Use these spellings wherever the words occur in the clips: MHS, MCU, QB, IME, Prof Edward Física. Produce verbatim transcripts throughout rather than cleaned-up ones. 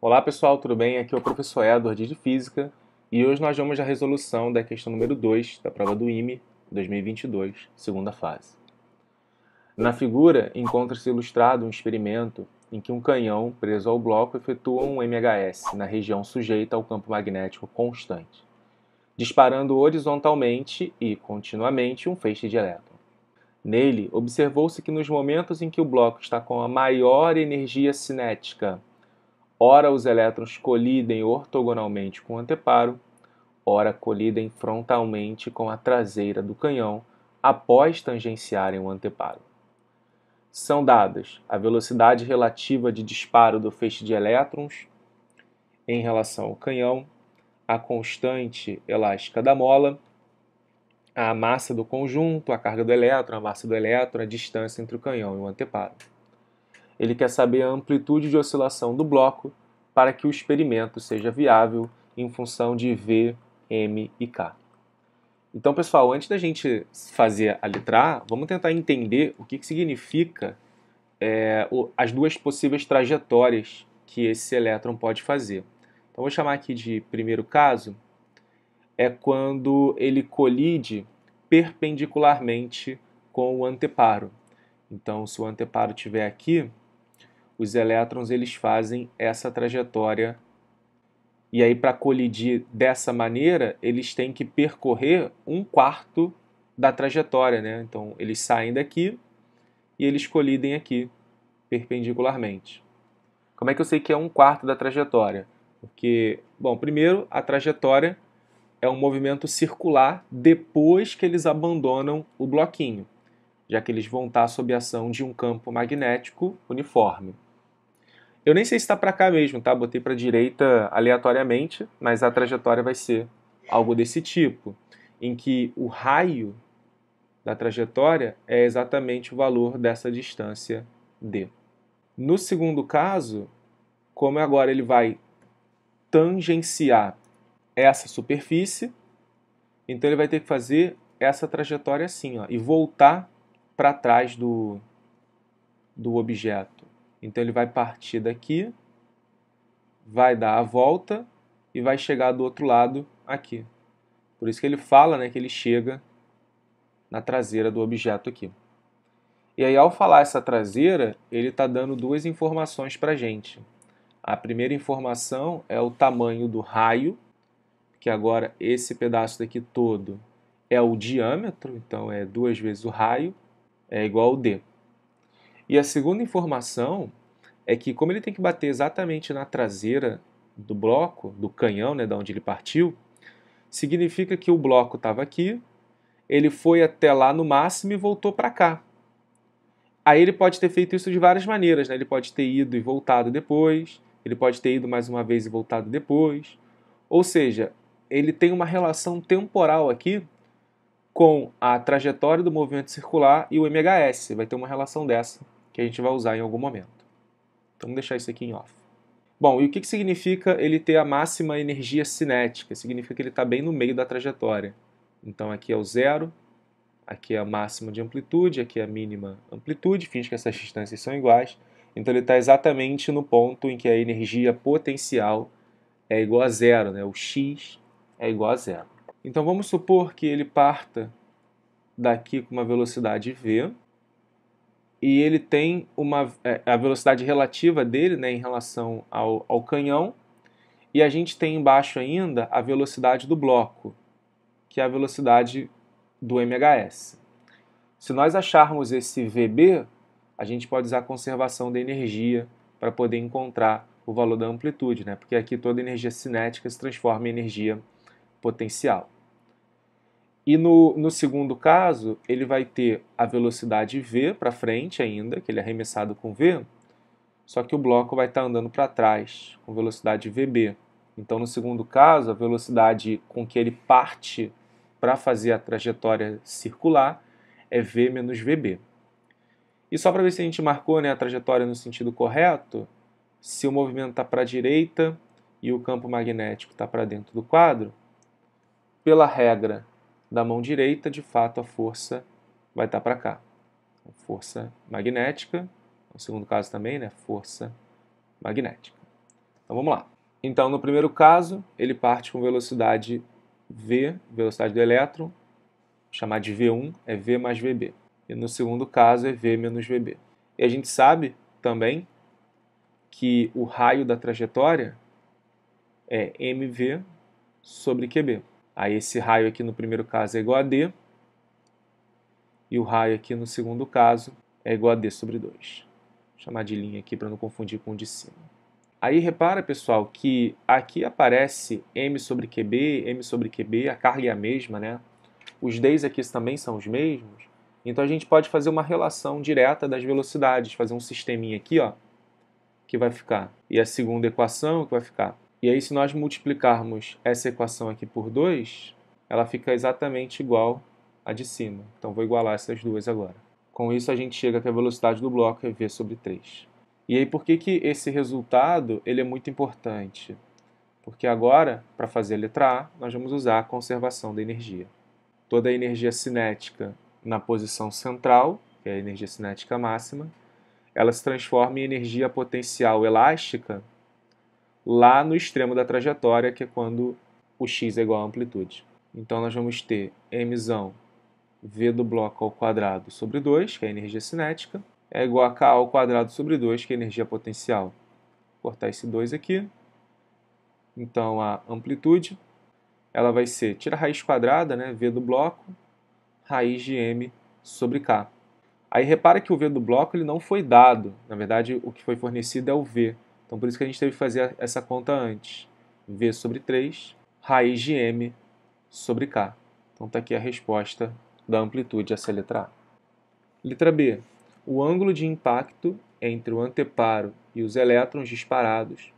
Olá pessoal, tudo bem? Aqui é o professor Edward de Física e hoje nós vamos à resolução da questão número dois da prova do I M E dois mil e vinte e dois, segunda fase. Na figura encontra-se ilustrado um experimento em que um canhão preso ao bloco efetua um M H S na região sujeita ao campo magnético constante, disparando horizontalmente e continuamente um feixe de elétron. Nele, observou-se que nos momentos em que o bloco está com a maior energia cinética, ora os elétrons colidem ortogonalmente com o anteparo, ora colidem frontalmente com a traseira do canhão após tangenciarem o anteparo. São dadas a velocidade relativa de disparo do feixe de elétrons em relação ao canhão, a constante elástica da mola, a massa do conjunto, a carga do elétron, a massa do elétron, a distância entre o canhão e o anteparo. Ele quer saber a amplitude de oscilação do bloco para que o experimento seja viável em função de V, M e K. Então, pessoal, antes da gente fazer a letra A, vamos tentar entender o que, que significa é, o, as duas possíveis trajetórias que esse elétron pode fazer. Então, vou chamar aqui de primeiro caso, é quando ele colide perpendicularmente com o anteparo. Então, se o anteparo estiver aqui, os elétrons eles fazem essa trajetória e aí para colidir dessa maneira, eles têm que percorrer um quarto da trajetória, né? Então, eles saem daqui e eles colidem aqui, perpendicularmente. Como é que eu sei que é um quarto da trajetória? Porque, bom, primeiro, a trajetória é um movimento circular depois que eles abandonam o bloquinho, já que eles vão estar sob a ação de um campo magnético uniforme. Eu nem sei se está para cá mesmo, tá? Botei para a direita aleatoriamente, mas a trajetória vai ser algo desse tipo, em que o raio da trajetória é exatamente o valor dessa distância D. No segundo caso, como agora ele vai tangenciar essa superfície, então ele vai ter que fazer essa trajetória assim, ó, e voltar para trás do, do objeto. Então ele vai partir daqui, vai dar a volta e vai chegar do outro lado aqui. Por isso que ele fala, né, que ele chega na traseira do objeto aqui. E aí ao falar essa traseira, ele está dando duas informações para a gente. A primeira informação é o tamanho do raio, que agora esse pedaço daqui todo é o diâmetro, então é duas vezes o raio, é igual ao D. E a segunda informação é que, como ele tem que bater exatamente na traseira do bloco, do canhão, né, de onde ele partiu, significa que o bloco estava aqui, ele foi até lá no máximo e voltou para cá. Aí ele pode ter feito isso de várias maneiras, né? Ele pode ter ido e voltado depois, ele pode ter ido mais uma vez e voltado depois. Ou seja, ele tem uma relação temporal aqui com a trajetória do movimento circular e o M H S. Vai ter uma relação dessa que a gente vai usar em algum momento. Então, vamos deixar isso aqui em off. Bom, e o que significa ele ter a máxima energia cinética? Significa que ele está bem no meio da trajetória. Então, aqui é o zero, aqui é a máxima de amplitude, aqui é a mínima amplitude. Finge que essas distâncias são iguais. Então, ele está exatamente no ponto em que a energia potencial é igual a zero, né? O x é igual a zero. Então, vamos supor que ele parta daqui com uma velocidade v e ele tem uma, a velocidade relativa dele, né, em relação ao, ao canhão, e a gente tem embaixo ainda a velocidade do bloco, que é a velocidade do M H S. Se nós acharmos esse vb, a gente pode usar a conservação da energia para poder encontrar o valor da amplitude, né, porque aqui toda energia cinética se transforma em energia potencial. E no, no segundo caso, ele vai ter a velocidade v para frente ainda, que ele é arremessado com v, só que o bloco vai estar andando para trás com velocidade vb. Então, no segundo caso, a velocidade com que ele parte para fazer a trajetória circular é v menos vb. E só para ver se a gente marcou, né, a trajetória no sentido correto, se o movimento está para a direita e o campo magnético está para dentro do quadro, pela regra da mão direita, de fato, a força vai estar para cá. Força magnética, no segundo caso também, né? Força magnética. Então vamos lá. Então no primeiro caso, ele parte com velocidade V, velocidade do elétron, chamar de V um, é V mais Vb. E no segundo caso é V menos Vb. E a gente sabe também que o raio da trajetória é M V sobre Q B. Aí esse raio aqui no primeiro caso é igual a D, e o raio aqui no segundo caso é igual a D sobre dois. Vou chamar de linha aqui para não confundir com o de cima. Aí repara, pessoal, que aqui aparece M sobre Q B, M sobre Q B, a carga é a mesma, né? Os Ds aqui também são os mesmos. Então a gente pode fazer uma relação direta das velocidades, fazer um sisteminha aqui, ó, que vai ficar. E a segunda equação que vai ficar. E aí se nós multiplicarmos essa equação aqui por dois, ela fica exatamente igual a de cima. Então vou igualar essas duas agora. Com isso a gente chega que a velocidade do bloco é V sobre três. E aí por que que esse resultado ele é muito importante? Porque agora, para fazer a letra A, nós vamos usar a conservação da energia. Toda a energia cinética na posição central, que é a energia cinética máxima, ela se transforma em energia potencial elástica lá no extremo da trajetória, que é quando o x é igual à amplitude. Então nós vamos ter m' v do bloco ao quadrado sobre dois, que é a energia cinética, é igual a k ao quadrado sobre dois, que é a energia potencial. Vou cortar esse dois aqui. Então a amplitude, ela vai ser, tira a raiz quadrada, né, v do bloco, raiz de m sobre k. Aí repara que o v do bloco ele não foi dado. Na verdade, o que foi fornecido é o v. Então, por isso que a gente teve que fazer essa conta antes. v sobre três, raiz de m sobre k. Então, está aqui a resposta da amplitude, essa é a letra A. Letra B. O ângulo de impacto entre o anteparo e os elétrons disparados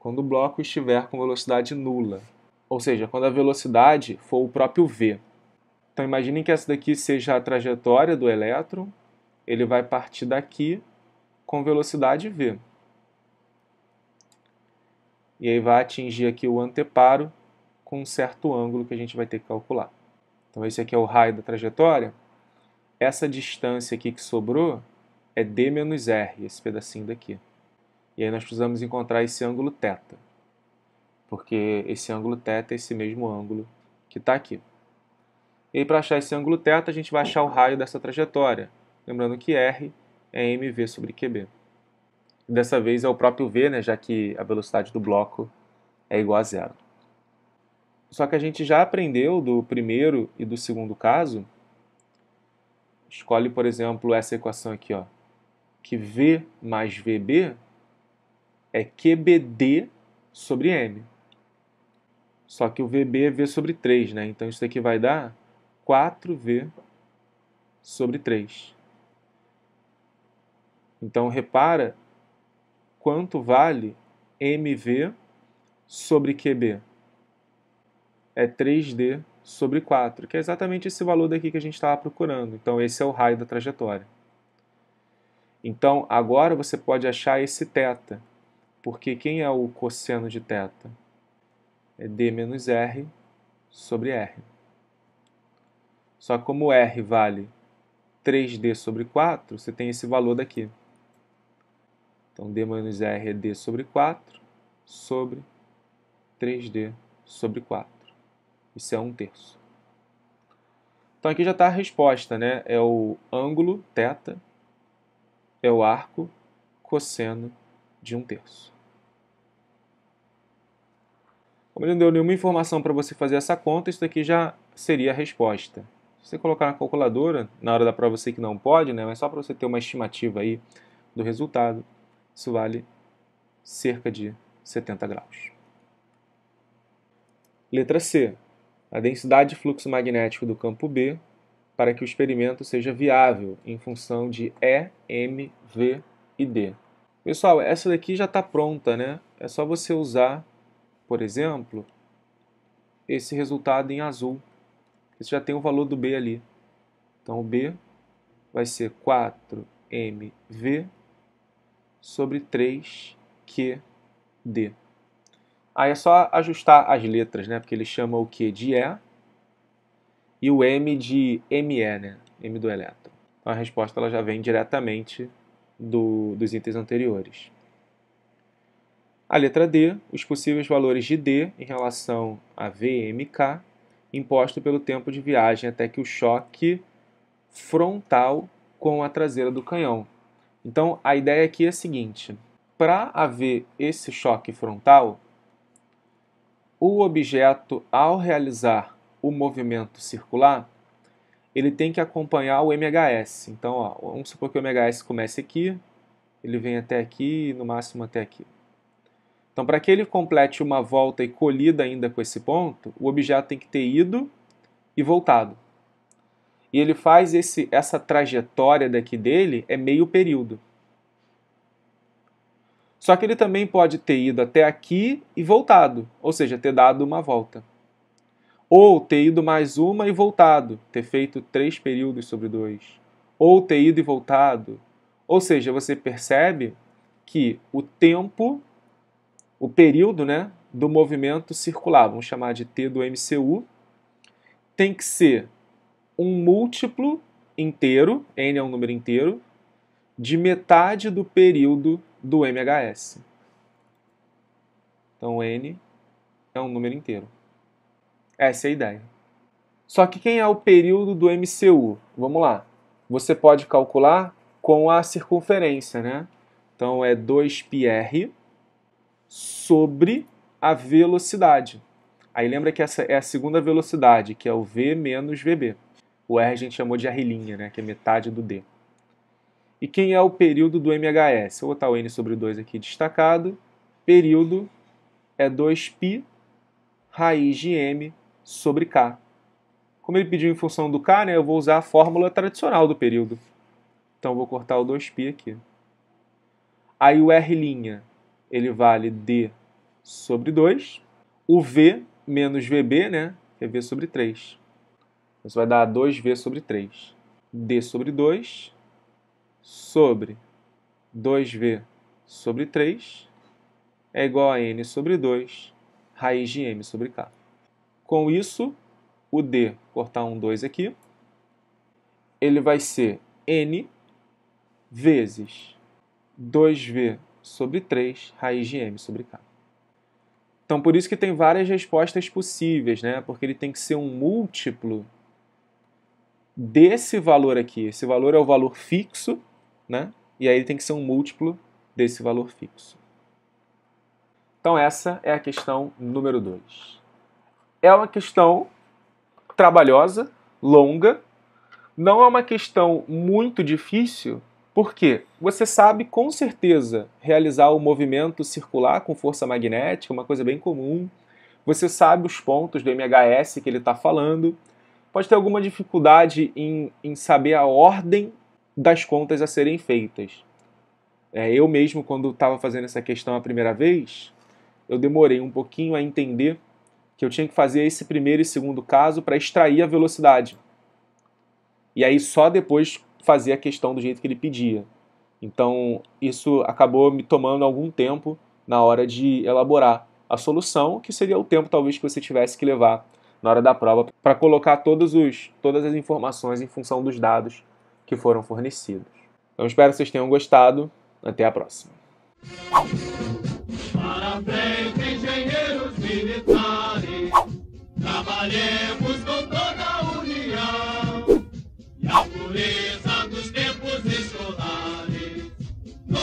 quando o bloco estiver com velocidade nula. Ou seja, quando a velocidade for o próprio v. Então, imaginem que essa daqui seja a trajetória do elétron. Ele vai partir daqui com velocidade v. E aí vai atingir aqui o anteparo com um certo ângulo que a gente vai ter que calcular. Então esse aqui é o raio da trajetória. Essa distância aqui que sobrou é d menos r, esse pedacinho daqui. E aí nós precisamos encontrar esse ângulo θ, porque esse ângulo θ é esse mesmo ângulo que está aqui. E aí para achar esse ângulo θ, a gente vai achar o raio dessa trajetória. Lembrando que r é mv sobre qb. Dessa vez é o próprio v, né, já que a velocidade do bloco é igual a zero. Só que a gente já aprendeu do primeiro e do segundo caso. Escolhe, por exemplo, essa equação aqui, ó, que v mais vb é qbd sobre m. Só que o vb é v sobre três, né? Então isso daqui vai dar quatro v sobre três. Então repara quanto vale mv sobre qb? É três d sobre quatro, que é exatamente esse valor daqui que a gente estava procurando. Então esse é o raio da trajetória. Então agora você pode achar esse θ, porque quem é o cosseno de θ? É d menos r sobre r. Só que como r vale três d sobre quatro, você tem esse valor daqui. Então, d menos r é d sobre quatro sobre três d sobre quatro. Isso é um terço. Então, aqui já está a resposta, né? É o ângulo θ, é o arco cosseno de um terço. Como ele não deu nenhuma informação para você fazer essa conta, isso daqui já seria a resposta. Se você colocar na calculadora, na hora da prova eu sei que não pode, né? Mas só para você ter uma estimativa aí do resultado. Isso vale cerca de setenta graus. Letra C. A densidade de fluxo magnético do campo B para que o experimento seja viável em função de E, M, V e D. Pessoal, essa daqui já está pronta, né? É só você usar, por exemplo, esse resultado em azul. Você já tem o valor do B ali. Então o B vai ser quatro m v sobre três q d. Aí é só ajustar as letras, né? Porque ele chama o Q de E e o M de M E, né? M do elétron. Então a resposta ela já vem diretamente do, dos itens anteriores. A letra D, os possíveis valores de D em relação a V e M K, imposto pelo tempo de viagem até que o choque frontal com a traseira do canhão. Então, a ideia aqui é a seguinte. Para haver esse choque frontal, o objeto, ao realizar o movimento circular, ele tem que acompanhar o M H S. Então, ó, vamos supor que o M H S comece aqui, ele vem até aqui e, no máximo, até aqui. Então, para que ele complete uma volta e colida ainda com esse ponto, o objeto tem que ter ido e voltado. E ele faz esse, essa trajetória daqui dele, é meio período. Só que ele também pode ter ido até aqui e voltado, ou seja, ter dado uma volta. Ou ter ido mais uma e voltado, ter feito três períodos sobre dois. Ou ter ido e voltado. Ou seja, você percebe que o tempo... o período, né, do movimento circular, vamos chamar de T do M C U, tem que ser um múltiplo inteiro, N é um número inteiro, de metade do período do M H S. Então N é um número inteiro. Essa é a ideia. Só que quem é o período do M C U? Vamos lá. Você pode calcular com a circunferência, né? Então é dois pi R... sobre a velocidade. Aí lembra que essa é a segunda velocidade, que é o V menos V B. O R a gente chamou de R', né, que é metade do D. E quem é o período do M H S? Eu vou botar o N sobre dois aqui destacado. Período é dois pi raiz de M sobre K. Como ele pediu em função do K, né, eu vou usar a fórmula tradicional do período. Então eu vou cortar o dois pi aqui. Aí o R'... ele vale D sobre dois, o V menos V B, né, que é V sobre três. Isso vai dar dois V sobre três. D sobre dois, sobre dois V sobre três, é igual a N sobre dois, raiz de M sobre K. Com isso, o D, cortar um dois aqui, ele vai ser N vezes dois V sobre três, raiz de M sobre K. Então, por isso que tem várias respostas possíveis, né? Porque ele tem que ser um múltiplo desse valor aqui. Esse valor é o valor fixo, né? E aí ele tem que ser um múltiplo desse valor fixo. Então, essa é a questão número dois. É uma questão trabalhosa, longa. Não é uma questão muito difícil, porque você sabe, com certeza, realizar o movimento circular com força magnética, uma coisa bem comum. Você sabe os pontos do M H S que ele está falando. Pode ter alguma dificuldade em, em saber a ordem das contas a serem feitas. É, eu mesmo, quando estava fazendo essa questão a primeira vez, eu demorei um pouquinho a entender que eu tinha que fazer esse primeiro e segundo caso para extrair a velocidade. E aí só depois... fazer a questão do jeito que ele pedia. Então, isso acabou me tomando algum tempo na hora de elaborar a solução, que seria o tempo, talvez, que você tivesse que levar na hora da prova para colocar todos os, todas as informações em função dos dados que foram fornecidos. Então, espero que vocês tenham gostado. Até a próxima. Parabéns, engenheiros militares. Trabalhemos com toda a união e a pureza.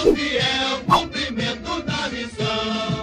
Fiel cumprimento da missão.